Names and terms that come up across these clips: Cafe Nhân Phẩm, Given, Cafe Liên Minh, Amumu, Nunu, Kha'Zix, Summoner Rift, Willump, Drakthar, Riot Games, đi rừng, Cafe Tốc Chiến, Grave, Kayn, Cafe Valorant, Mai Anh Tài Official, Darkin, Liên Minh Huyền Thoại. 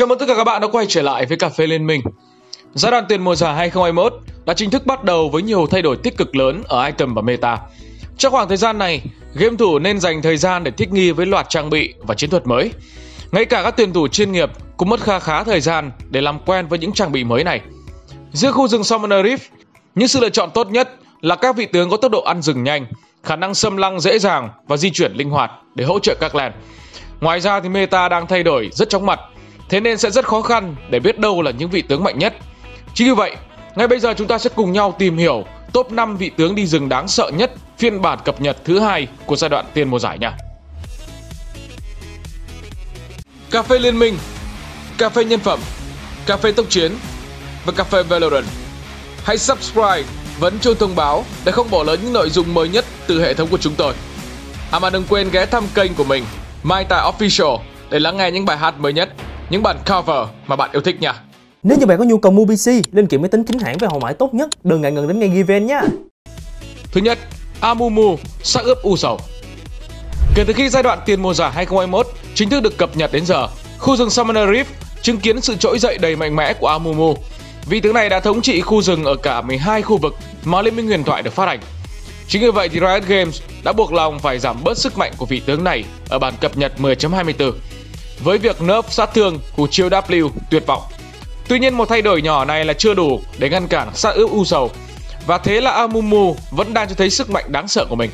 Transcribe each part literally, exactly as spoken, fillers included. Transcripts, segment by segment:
Chào mừng tất cả các bạn đã quay trở lại với Cafe Liên Minh. Giai đoạn tiền mùa giải hai không hai mốt đã chính thức bắt đầu với nhiều thay đổi tích cực lớn ở item và meta. Trong khoảng thời gian này, game thủ nên dành thời gian để thích nghi với loạt trang bị và chiến thuật mới. Ngay cả các tuyển thủ chuyên nghiệp cũng mất khá khá thời gian để làm quen với những trang bị mới này. Giữa khu rừng Summoner Rift, những sự lựa chọn tốt nhất là các vị tướng có tốc độ ăn rừng nhanh, khả năng xâm lăng dễ dàng và di chuyển linh hoạt để hỗ trợ các lane. Ngoài ra thì meta đang thay đổi rất chóng mặt, thế nên sẽ rất khó khăn để biết đâu là những vị tướng mạnh nhất. Chính vì vậy, ngay bây giờ chúng ta sẽ cùng nhau tìm hiểu top năm vị tướng đi rừng đáng sợ nhất phiên bản cập nhật thứ hai của giai đoạn tiền mùa giải nha. Cafe Liên Minh, Cafe Nhân Phẩm, Cafe Tốc Chiến và Cafe Valorant. Hãy subscribe, nhấn chuông thông báo để không bỏ lỡ những nội dung mới nhất từ hệ thống của chúng tôi. À mà đừng quên ghé thăm kênh của mình, Mai Anh Tài Official, để lắng nghe những bài hát mới nhất, những bản cover mà bạn yêu thích nha. Nếu như bạn có nhu cầu mua pê xê, linh kiện máy tính chính hãng với hậu mãi tốt nhất, đừng ngại ngần đến ngay Given nhé. Thứ nhất, Amumu, xác ướp u sầu. Kể từ khi giai đoạn tiền mùa giải hai không hai mốt chính thức được cập nhật đến giờ, khu rừng Summoner Rift chứng kiến sự trỗi dậy đầy mạnh mẽ của Amumu. Vị tướng này đã thống trị khu rừng ở cả mười hai khu vực mà Liên Minh Huyền Thoại được phát hành. Chính vì vậy thì Riot Games đã buộc lòng phải giảm bớt sức mạnh của vị tướng này ở bản cập nhật mười chấm hai mươi tư với việc nerf sát thương của chiêu W tuyệt vọng. Tuy nhiên, một thay đổi nhỏ này là chưa đủ để ngăn cản sát ướp u sầu, và thế là Amumu vẫn đang cho thấy sức mạnh đáng sợ của mình.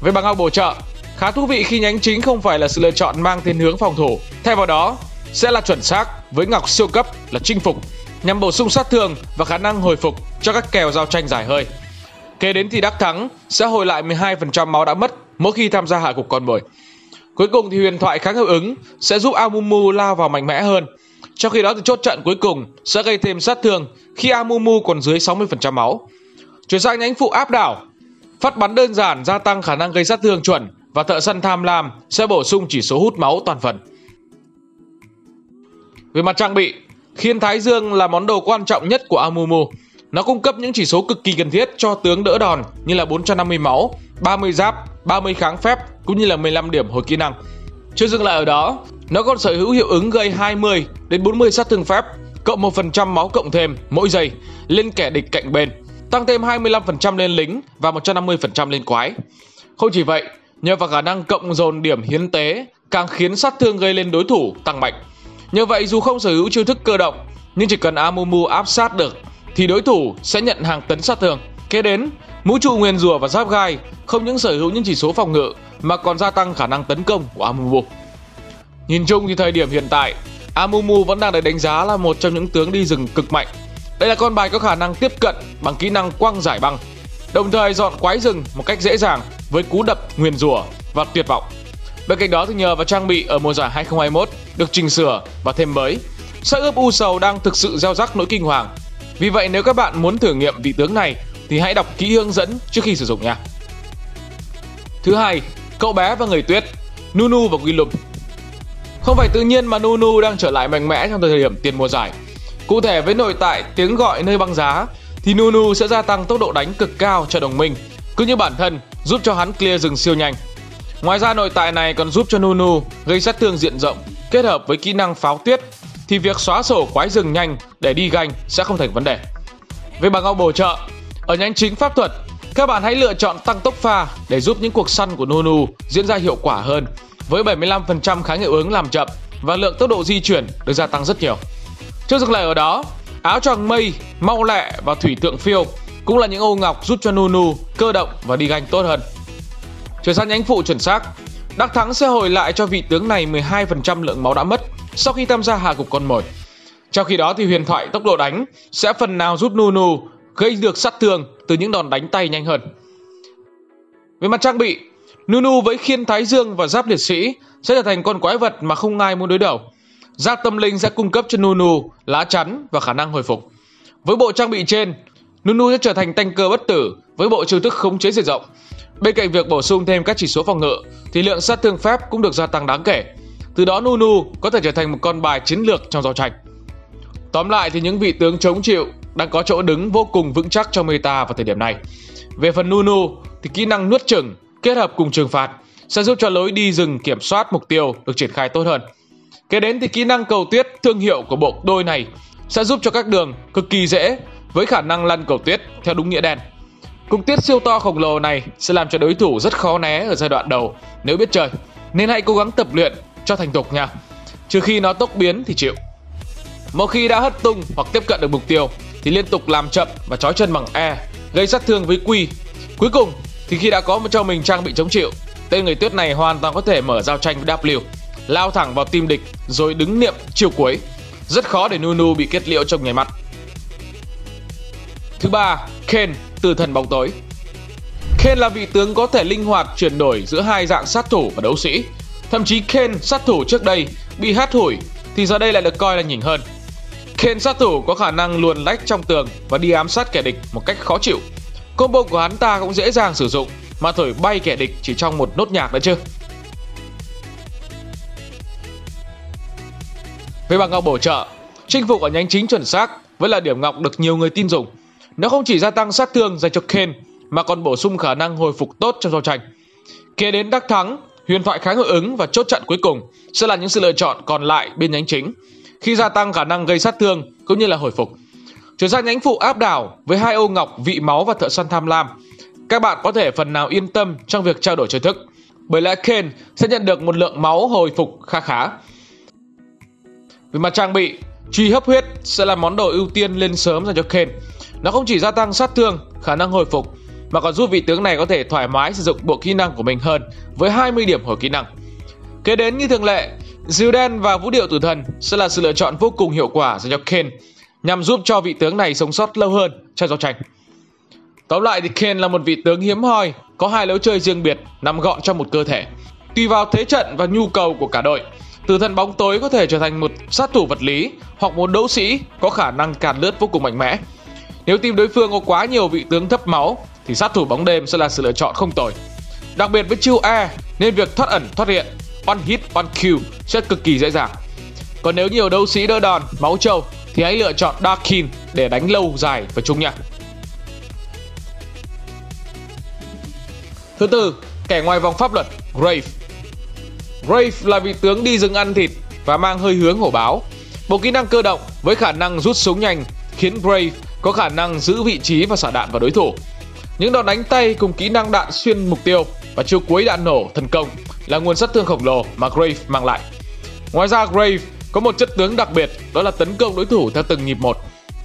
Với bảng hao bổ trợ, khá thú vị khi nhánh chính không phải là sự lựa chọn mang thiên hướng phòng thủ, thay vào đó sẽ là chuẩn xác với ngọc siêu cấp là chinh phục, nhằm bổ sung sát thương và khả năng hồi phục cho các kèo giao tranh dài hơi. Kế đến thì đắc thắng sẽ hồi lại mười hai phần trăm máu đã mất mỗi khi tham gia hạ gục con mồi. Cuối cùng thì huyền thoại kháng hiệu ứng sẽ giúp Amumu lao vào mạnh mẽ hơn. Trong khi đó thì chốt trận cuối cùng sẽ gây thêm sát thương khi Amumu còn dưới sáu mươi phần trăm máu. Chuyển sang nhánh phụ áp đảo, phát bắn đơn giản gia tăng khả năng gây sát thương chuẩn, và thợ săn tham lam sẽ bổ sung chỉ số hút máu toàn phần. Về mặt trang bị, khiên thái dương là món đồ quan trọng nhất của Amumu. Nó cung cấp những chỉ số cực kỳ cần thiết cho tướng đỡ đòn như là bốn trăm năm mươi máu, ba mươi giáp, ba mươi kháng phép cũng như là mười lăm điểm hồi kỹ năng. Chưa dừng lại ở đó, nó còn sở hữu hiệu ứng gây hai mươi đến bốn mươi sát thương phép, cộng một phần trăm máu cộng thêm mỗi giây lên kẻ địch cạnh bên, tăng thêm hai mươi lăm phần trăm lên lính và một trăm năm mươi phần trăm lên quái. Không chỉ vậy, nhờ vào khả năng cộng dồn điểm hiến tế càng khiến sát thương gây lên đối thủ tăng mạnh. Như vậy, dù không sở hữu chiêu thức cơ động, nhưng chỉ cần Amumu áp sát được thì đối thủ sẽ nhận hàng tấn sát thương. Kế đến, mũ trụ nguyền rùa và giáp gai không những sở hữu những chỉ số phòng ngự mà còn gia tăng khả năng tấn công của Amumu. Nhìn chung thì thời điểm hiện tại, Amumu vẫn đang được đánh giá là một trong những tướng đi rừng cực mạnh. Đây là con bài có khả năng tiếp cận bằng kỹ năng quăng giải băng, đồng thời dọn quái rừng một cách dễ dàng với cú đập nguyền rùa và tuyệt vọng. Bên cạnh đó thì nhờ vào trang bị ở mùa giải hai không hai mốt được chỉnh sửa và thêm mới, xác ướp u sầu đang thực sự gieo rắc nỗi kinh hoàng. Vì vậy nếu các bạn muốn thử nghiệm vị tướng này thì hãy đọc kỹ hướng dẫn trước khi sử dụng nha. Thứ hai, cậu bé và người tuyết, Nunu và Willump. Không phải tự nhiên mà Nunu đang trở lại mạnh mẽ trong thời điểm tiền mùa giải. Cụ thể với nội tại tiếng gọi nơi băng giá thì Nunu sẽ gia tăng tốc độ đánh cực cao cho đồng minh, cứ như bản thân giúp cho hắn clear rừng siêu nhanh. Ngoài ra nội tại này còn giúp cho Nunu gây sát thương diện rộng, kết hợp với kỹ năng pháo tuyết thì việc xóa sổ quái rừng nhanh để đi ganh sẽ không thành vấn đề. Về bảng hao bổ trợ, ở nhánh chính pháp thuật, các bạn hãy lựa chọn tăng tốc pha để giúp những cuộc săn của Nunu diễn ra hiệu quả hơn, với bảy mươi lăm phần trăm kháng hiệu ứng làm chậm và lượng tốc độ di chuyển được gia tăng rất nhiều. Trước dừng lại ở đó, áo choàng mây, mau lẹ và thủy tượng phiêu cũng là những ô ngọc giúp cho Nunu cơ động và đi ganh tốt hơn. Chuyển sang nhánh phụ chuẩn xác, đắc thắng sẽ hồi lại cho vị tướng này mười hai phần trăm lượng máu đã mất sau khi tham gia hạ gục con mồi. Trong khi đó thì huyền thoại tốc độ đánh sẽ phần nào giúp Nunu gây được sát thương từ những đòn đánh tay nhanh hơn. Về mặt trang bị, Nunu với khiên thái dương và giáp liệt sĩ sẽ trở thành con quái vật mà không ai muốn đối đầu. Giáp tâm linh sẽ cung cấp cho Nunu lá chắn và khả năng hồi phục. Với bộ trang bị trên, Nunu sẽ trở thành tanker bất tử với bộ chiêu thức khống chế diện rộng. Bên cạnh việc bổ sung thêm các chỉ số phòng ngự thì lượng sát thương phép cũng được gia tăng đáng kể. Từ đó Nunu có thể trở thành một con bài chiến lược trong giao tranh. Tóm lại thì những vị tướng chống chịu đang có chỗ đứng vô cùng vững chắc trong meta vào thời điểm này. Về phần Nunu thì kỹ năng nuốt chửng kết hợp cùng trừng phạt sẽ giúp cho lối đi rừng kiểm soát mục tiêu được triển khai tốt hơn. Kế đến thì kỹ năng cầu tuyết thương hiệu của bộ đôi này sẽ giúp cho các đường cực kỳ dễ với khả năng lăn cầu tuyết theo đúng nghĩa đen. Cung tuyết siêu to khổng lồ này sẽ làm cho đối thủ rất khó né ở giai đoạn đầu nếu biết chơi, nên hãy cố gắng tập luyện cho thành thục nha. Trừ khi nó tốc biến thì chịu. Một khi đã hất tung hoặc tiếp cận được mục tiêu thì liên tục làm chậm và trói chân bằng E, gây sát thương với Q. Cuối cùng thì khi đã có cho mình trang bị chống chịu, tên người tuyết này hoàn toàn có thể mở giao tranh với W, lao thẳng vào team địch rồi đứng niệm chiều cuối. Rất khó để Nunu bị kết liễu trong nháy mắt. Thứ ba, Kayn, từ thần bóng tối. Kayn là vị tướng có thể linh hoạt chuyển đổi giữa hai dạng sát thủ và đấu sĩ. Thậm chí Kayn sát thủ trước đây bị hắt hủi thì giờ đây lại được coi là nhỉnh hơn. Kayn sát thủ có khả năng luồn lách trong tường và đi ám sát kẻ địch một cách khó chịu. Combo của hắn ta cũng dễ dàng sử dụng mà thổi bay kẻ địch chỉ trong một nốt nhạc đấy chứ. Về bảng ngọc bổ trợ, chinh phục ở nhánh chính chuẩn xác vẫn là điểm ngọc được nhiều người tin dùng. Nó không chỉ gia tăng sát thương dành cho Kayn mà còn bổ sung khả năng hồi phục tốt trong giao tranh. Kế đến đắc thắng, huyền thoại kháng hiệu ứng và chốt trận cuối cùng sẽ là những sự lựa chọn còn lại bên nhánh chính, khi gia tăng khả năng gây sát thương cũng như là hồi phục. Chuyển sang nhánh phụ áp đảo với hai ô ngọc vị máu và thợ săn tham lam, các bạn có thể phần nào yên tâm trong việc trao đổi chiêu thức, bởi lẽ Kayn sẽ nhận được một lượng máu hồi phục khá khá. Về mặt trang bị, truy hấp huyết sẽ là món đồ ưu tiên lên sớm dành cho Kayn. Nó không chỉ gia tăng sát thương, khả năng hồi phục mà còn giúp vị tướng này có thể thoải mái sử dụng bộ kỹ năng của mình hơn với hai mươi điểm hồi kỹ năng. Kế đến như thường lệ, diều đen và vũ điệu tử thần sẽ là sự lựa chọn vô cùng hiệu quả dành cho Kayn, nhằm giúp cho vị tướng này sống sót lâu hơn trong giao tranh. Tóm lại thì Kayn là một vị tướng hiếm hoi có hai lối chơi riêng biệt nằm gọn trong một cơ thể. Tùy vào thế trận và nhu cầu của cả đội, tử thần bóng tối có thể trở thành một sát thủ vật lý hoặc một đấu sĩ có khả năng càn lướt vô cùng mạnh mẽ. Nếu team đối phương có quá nhiều vị tướng thấp máu thì sát thủ bóng đêm sẽ là sự lựa chọn không tồi. Đặc biệt với chiêu E nên việc thoát ẩn thoát hiện, one hit one kill sẽ cực kỳ dễ dàng. Còn nếu nhiều đấu sĩ đỡ đòn, máu trâu thì hãy lựa chọn Darkin để đánh lâu dài và chung nha. Thứ tư, kẻ ngoài vòng pháp luật, Grave. Grave là vị tướng đi rừng ăn thịt và mang hơi hướng hổ báo. Một kỹ năng cơ động với khả năng rút súng nhanh khiến Grave có khả năng giữ vị trí và xả đạn vào đối thủ. Những đòn đánh tay cùng kỹ năng đạn xuyên mục tiêu và chiêu cuối đạn nổ thần công là nguồn sát thương khổng lồ mà Grave mang lại. Ngoài ra Grave có một chất tướng đặc biệt, đó là tấn công đối thủ theo từng nhịp một.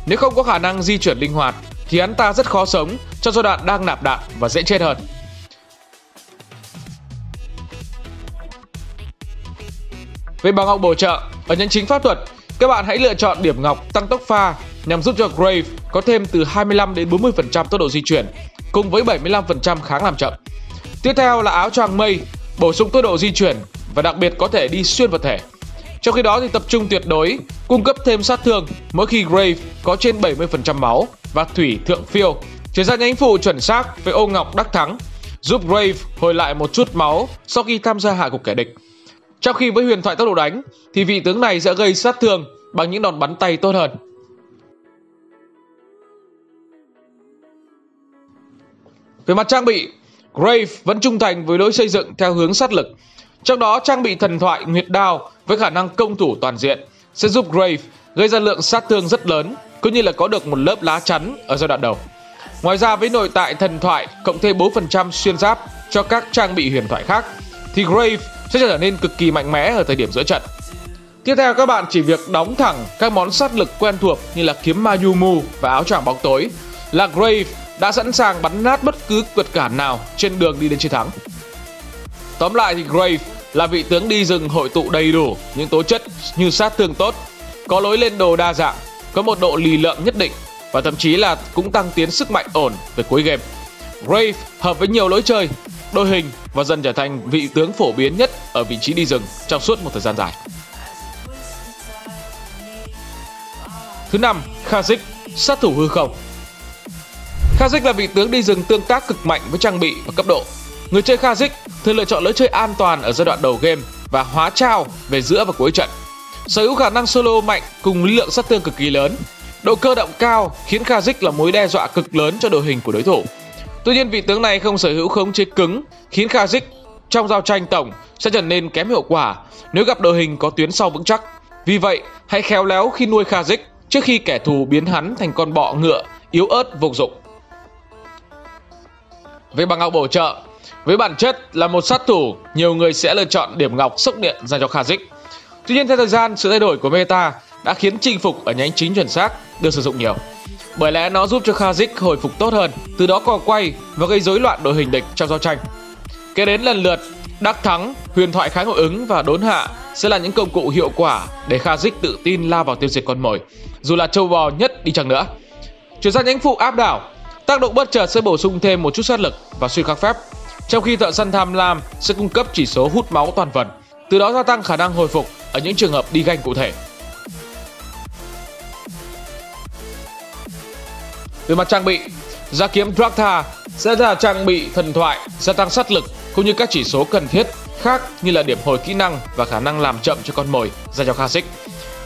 Nếu không có khả năng di chuyển linh hoạt thì hắn ta rất khó sống trong giai đoạn đang nạp đạn và dễ chết hơn. Về bảng ngọc bổ trợ, ở nhánh chính pháp thuật, các bạn hãy lựa chọn điểm ngọc tăng tốc pha nhằm giúp cho Grave có thêm từ hai mươi lăm đến bốn mươi phần trăm tốc độ di chuyển cùng với bảy mươi lăm phần trăm kháng làm chậm. Tiếp theo là áo choàng mây, bổ sung tốc độ di chuyển và đặc biệt có thể đi xuyên vật thể. Trong khi đó thì tập trung tuyệt đối cung cấp thêm sát thương mỗi khi Grave có trên bảy mươi phần trăm máu và thủy thượng phiêu. Chuyển sang nhánh phụ chuẩn xác với ô ngọc đắc thắng, giúp Grave hồi lại một chút máu sau khi tham gia hạ gục kẻ địch. Trong khi với huyền thoại tốc độ đánh thì vị tướng này sẽ gây sát thương bằng những đòn bắn tay tốt hơn. Về mặt trang bị, Grave vẫn trung thành với lối xây dựng theo hướng sát lực. Trong đó trang bị thần thoại nguyệt đao với khả năng công thủ toàn diện sẽ giúp Grave gây ra lượng sát thương rất lớn cũng như là có được một lớp lá chắn ở giai đoạn đầu. Ngoài ra với nội tại thần thoại cộng thêm bốn phần trăm xuyên giáp cho các trang bị huyền thoại khác thì Grave sẽ trở nên cực kỳ mạnh mẽ ở thời điểm giữa trận. Tiếp theo các bạn chỉ việc đóng thẳng các món sát lực quen thuộc như là kiếm ma Amumu và áo choàng bóng tối là Grave đã sẵn sàng bắn nát bất cứ vượt cản nào trên đường đi đến chiến thắng. Tóm lại thì Grave là vị tướng đi rừng hội tụ đầy đủ những tố chất như sát thương tốt, có lối lên đồ đa dạng, có một độ lì lợm nhất định và thậm chí là cũng tăng tiến sức mạnh ổn về cuối game. Grave hợp với nhiều lối chơi, đội hình và dần trở thành vị tướng phổ biến nhất ở vị trí đi rừng trong suốt một thời gian dài. Thứ năm, Kha'Zix, sát thủ hư không. Kha'Zix là vị tướng đi rừng tương tác cực mạnh với trang bị và cấp độ. Người chơi Kha'Zix thường lựa chọn lối chơi an toàn ở giai đoạn đầu game và hóa trao về giữa và cuối trận. Sở hữu khả năng solo mạnh cùng lượng sát thương cực kỳ lớn, độ cơ động cao khiến Kha'Zix là mối đe dọa cực lớn cho đội hình của đối thủ. Tuy nhiên vị tướng này không sở hữu khống chế cứng khiến Kha'Zix trong giao tranh tổng sẽ trở nên kém hiệu quả nếu gặp đội hình có tuyến sau vững chắc. Vì vậy, hãy khéo léo khi nuôi Kha'Zix trước khi kẻ thù biến hắn thành con bọ ngựa yếu ớt vô dụng. Về bảng ngọc bổ trợ, với bản chất là một sát thủ, nhiều người sẽ lựa chọn điểm ngọc sốc điện dành cho Kha'Zix. Tuy nhiên, theo thời gian, sự thay đổi của meta đã khiến chinh phục ở nhánh chính chuẩn xác được sử dụng nhiều. Bởi lẽ nó giúp cho Kha'Zix hồi phục tốt hơn, từ đó cò quay và gây rối loạn đội hình địch trong giao tranh. Kế đến lần lượt, Đắc Thắng, Huyền Thoại Kháng Hội Ứng và Đốn Hạ sẽ là những công cụ hiệu quả để Kha'Zix tự tin lao vào tiêu diệt con mồi, dù là trâu bò nhất đi chăng nữa. Chuyển sang nhánh phụ áp đảo, tác động bất chợt sẽ bổ sung thêm một chút sát lực và suy khắc phép, trong khi Thợ Săn Tham Lam sẽ cung cấp chỉ số hút máu toàn phần, từ đó gia tăng khả năng hồi phục ở những trường hợp đi ganh cụ thể. Về mặt trang bị, Gia Kiếm Drakthar sẽ là trang bị thần thoại, gia tăng sát lực cũng như các chỉ số cần thiết khác như là điểm hồi kỹ năng và khả năng làm chậm cho con mồi dành cho Kha'Zix.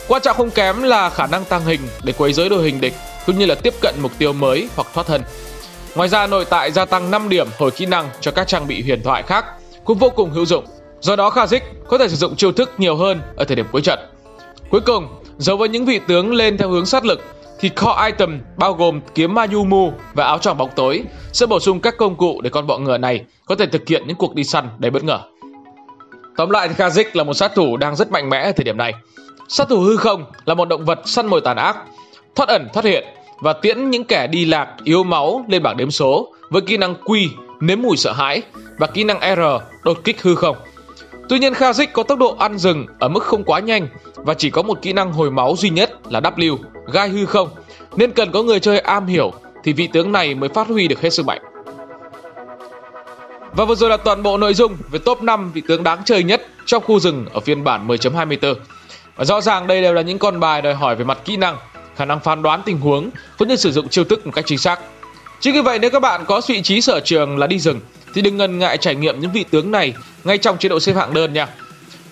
Quan trọng không kém là khả năng tăng hình để quấy rối đội hình địch cũng như là tiếp cận mục tiêu mới hoặc thoát thân. Ngoài ra, nội tại gia tăng năm điểm hồi kỹ năng cho các trang bị huyền thoại khác cũng vô cùng hữu dụng. Do đó, Kha'Zix có thể sử dụng chiêu thức nhiều hơn ở thời điểm cuối trận. Cuối cùng, dấu với những vị tướng lên theo hướng sát lực, thì core item bao gồm kiếm Amumu và áo choàng bóng tối sẽ bổ sung các công cụ để con bọ ngựa này có thể thực hiện những cuộc đi săn đầy bất ngờ. Tóm lại thì Kha'Zix là một sát thủ đang rất mạnh mẽ ở thời điểm này. Sát thủ hư không là một động vật săn mồi tàn ác, thoát ẩn thoát hiện và tiễn những kẻ đi lạc yếu máu lên bảng đếm số với kỹ năng Q nếm mùi sợ hãi và kỹ năng R đột kích hư không. Tuy nhiên, Kha'Zix có tốc độ ăn rừng ở mức không quá nhanh và chỉ có một kỹ năng hồi máu duy nhất là W, gai hư không, nên cần có người chơi am hiểu thì vị tướng này mới phát huy được hết sức mạnh. Và vừa rồi là toàn bộ nội dung về top năm vị tướng đáng chơi nhất trong khu rừng ở phiên bản mười chấm hai mươi tư. Và rõ ràng đây đều là những con bài đòi hỏi về mặt kỹ năng, khả năng phán đoán tình huống cũng như sử dụng chiêu thức một cách chính xác. Chính vì vậy, nếu các bạn có vị trí sở trường là đi rừng thì đừng ngần ngại trải nghiệm những vị tướng này ngay trong chế độ xếp hạng đơn nha.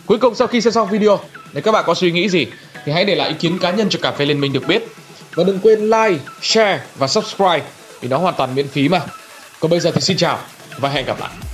Cuối cùng, sau khi xem xong video, nếu các bạn có suy nghĩ gì thì hãy để lại ý kiến cá nhân cho Cà Phê Liên Minh được biết. Và đừng quên like, share và subscribe vì nó hoàn toàn miễn phí mà. Còn bây giờ thì xin chào và hẹn gặp lại.